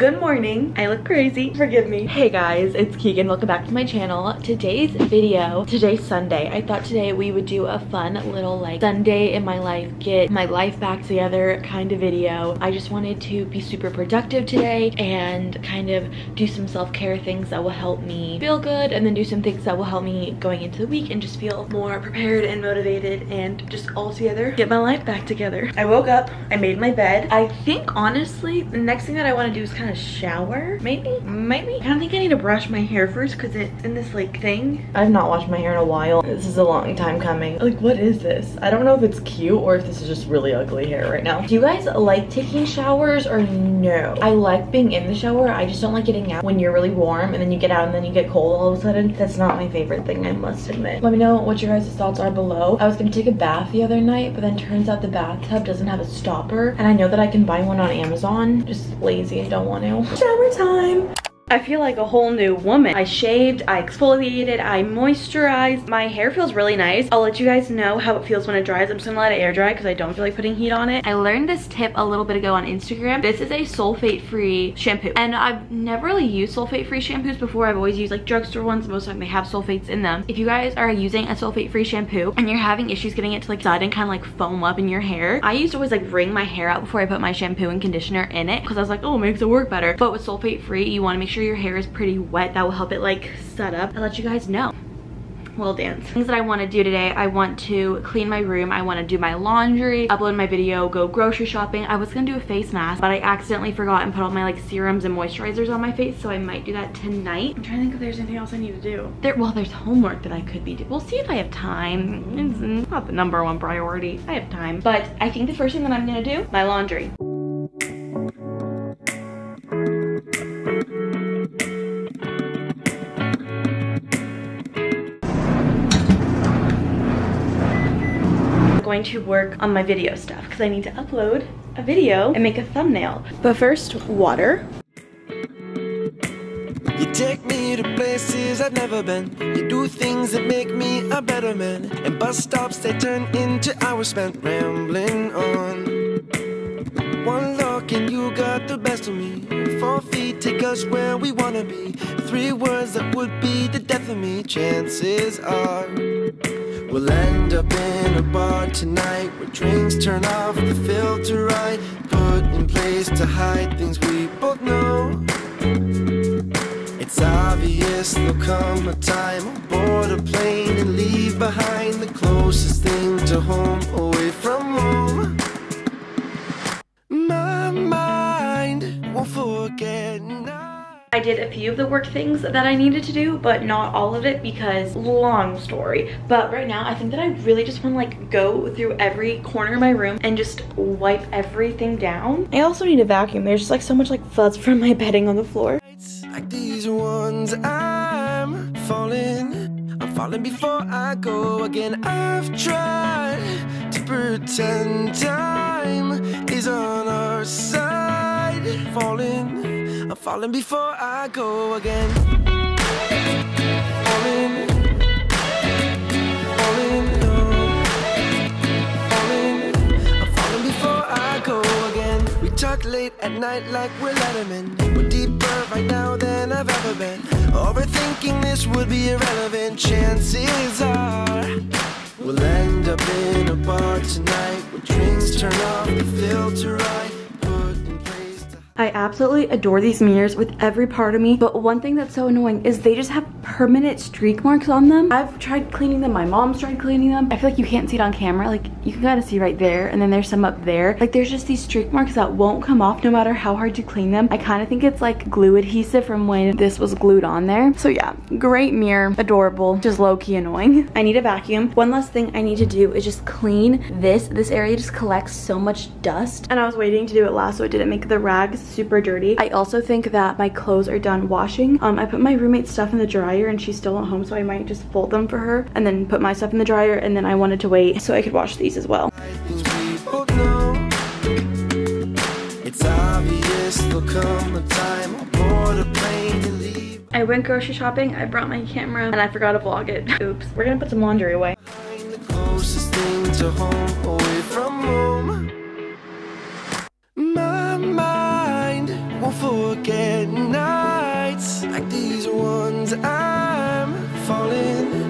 Good morning. I look crazy. Forgive me. Hey guys, it's Keegan. Welcome back to my channel. Today's video, today's Sunday. I thought today we would do a fun little like Sunday in my life, get my life back together kind of video. I just wanted to be super productive today and kind of do some self-care things that will help me feel good, and then do some things that will help me going into the week and just feel more prepared and motivated and just all together. Get my life back together. I woke up. I made my bed. I think honestly, the next thing that I want to do is kind of shower, maybe. I don't think I need to brush my hair first because it's in this like thing. I've not washed my hair in a while. This is a long time coming. Like, what is this? I don't know if it's cute or if this is just really ugly hair right now. Do you guys like taking showers or no? I like being in the shower. I just don't like getting out when you're really warm and then you get out and then you get cold all of a sudden. That's not my favorite thing, I must admit. Let me know what your guys' thoughts are below. I was gonna take a bath the other night, but then turns out the bathtub doesn't have a stopper, and I know that I can buy one on Amazon. Just lazy and don't want to. Shower time. I feel like a whole new woman. I shaved, I exfoliated, I moisturized. My hair feels really nice. I'll let you guys know how it feels when it dries. I'm just gonna let it air dry because I don't feel like putting heat on it. I learned this tip a little bit ago on Instagram. This is a sulfate-free shampoo. And I've never really used sulfate-free shampoos before. I've always used like drugstore ones. Most of them they have sulfates in them. If you guys are using a sulfate-free shampoo and you're having issues getting it to like sud and kind of like foam up in your hair, I used to always like wring my hair out before I put my shampoo and conditioner in it because I was like, oh, it makes it work better. But with sulfate-free, you want to make sure your hair is pretty wet. That will help it like set up. I'll let you guys know. We'll dance. Things that I want to do today, I want to clean my room, I want to do my laundry, upload my video, go grocery shopping. I was gonna do a face mask, but I accidentally forgot and put all my like serums and moisturizers on my face, so I might do that tonight. I'm trying to think if there's anything else I need to do. There's homework that I could be doing. We'll see if I have time. It's not the number one priority. I have time. But I think the first thing that I'm gonna do, my laundry. Going to work on my video stuff because I need to upload a video and make a thumbnail. But first, water. You take me to places I've never been. You do things that make me a better man. And bus stops, they turn into hours spent rambling on. One look and you got the best of me. 4 feet take us where we want to be. 3 words that would be the death of me. Chances are we'll end up in a bar tonight, where drinks turn off the filter right, put in place to hide things we both know. It's obvious there'll come a time I'll board a plane and leave behind the closest thing to home, away from home. My mind won't forget now. I did a few of the work things that I needed to do, but not all of it because long story. But right now I think that I really just want to like go through every corner of my room and just wipe everything down. I also need a vacuum. There's just like so much like fuzz from my bedding on the floor. Like these ones, I'm falling before I go again. I've tried to pretend time is on our side. Falling before I go again. Falling before I go again. We talk late at night like we're lettermen. We're deeper right now than I've ever been. Overthinking this would be irrelevant. Chances are we'll end up in a bar tonight, where drinks turn off the filter right. I absolutely adore these mirrors with every part of me, but one thing that's so annoying is they just have permanent streak marks on them. I've tried cleaning them, my mom's tried cleaning them. I feel like you can't see it on camera, like you can kind of see right there, and then there's some up there. Like there's just these streak marks that won't come off no matter how hard you clean them. I kind of think it's like glue adhesive from when this was glued on there. So yeah, great mirror, adorable, just low-key annoying. I need a vacuum. One last thing I need to do is just clean this. This area just collects so much dust, and I was waiting to do it last so it didn't make the rags super dirty. I also think that my clothes are done washing. I put my roommate's stuff in the dryer and she's still at home, so I might just fold them for her and then put my stuff in the dryer, and then I wanted to wait so I could wash these as well. It's obvious there'll come a time I'll board a plane to leave. I went grocery shopping, I brought my camera, and I forgot to vlog it. Oops. We're gonna put some laundry away. The closest thing to home, away from home. My mind won't look at nights like these ones. I'm falling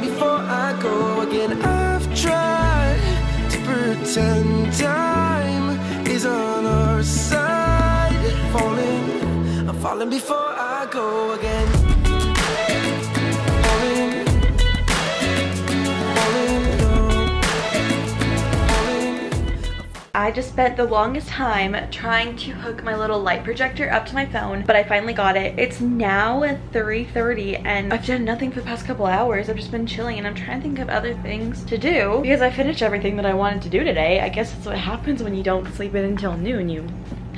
before I go again. I've tried to pretend time is on our side. I'm falling before I go again. I just spent the longest time trying to hook my little light projector up to my phone, but I finally got it. It's now 3:30 and I've done nothing for the past couple hours. I've just been chilling and I'm trying to think of other things to do because I finished everything that I wanted to do today. I guess that's what happens when you don't sleep in until noon. You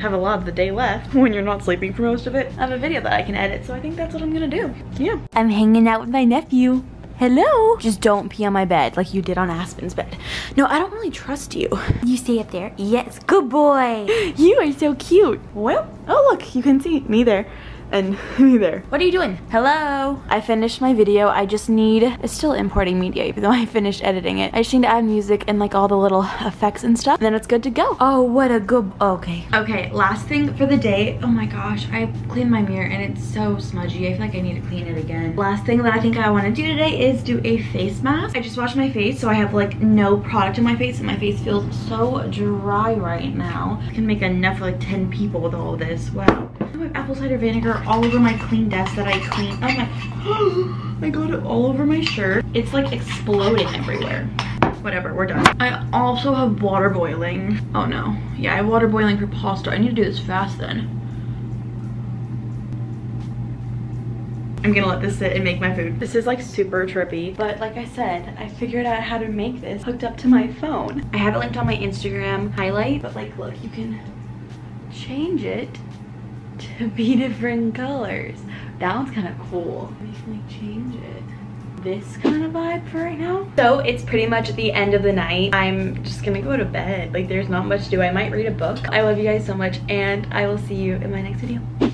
have a lot of the day left when you're not sleeping for most of it. I have a video that I can edit, so I think that's what I'm gonna do. Yeah. I'm hanging out with my nephew. Hello? Just don't pee on my bed like you did on Aspen's bed. No, I don't really trust you. You stay up there? Yes, good boy. You are so cute. Well, oh look, you can see me there and me there. What are you doing? Hello? I finished my video. I just need, it's still importing media even though I finished editing it. I just need to add music and like all the little effects and stuff. And then it's good to go. Oh, what a good, okay. Okay, last thing for the day. Oh my gosh, I cleaned my mirror and it's so smudgy. I feel like I need to clean it again. Last thing that I think I want to do today is do a face mask. I just washed my face so I have like no product in my face and my face feels so dry right now. I can make enough for like 10 people with all this, wow. I have apple cider vinegar all over my clean desk that I clean. Oh my, I got it all over my shirt. It's like exploding everywhere. Whatever, we're done. I also have water boiling. Oh no. Yeah, I have water boiling for pasta. I need to do this fast then. I'm gonna let this sit and make my food. This is like super trippy, but like I said, I figured out how to make this hooked up to my phone. I have it linked on my Instagram highlight, but like look, you can change it to be different colors. That one's kind of cool. You can like change it. This kind of vibe for right now. So it's pretty much the end of the night. I'm just gonna go to bed. Like there's not much to do. I might read a book. I love you guys so much and I will see you in my next video.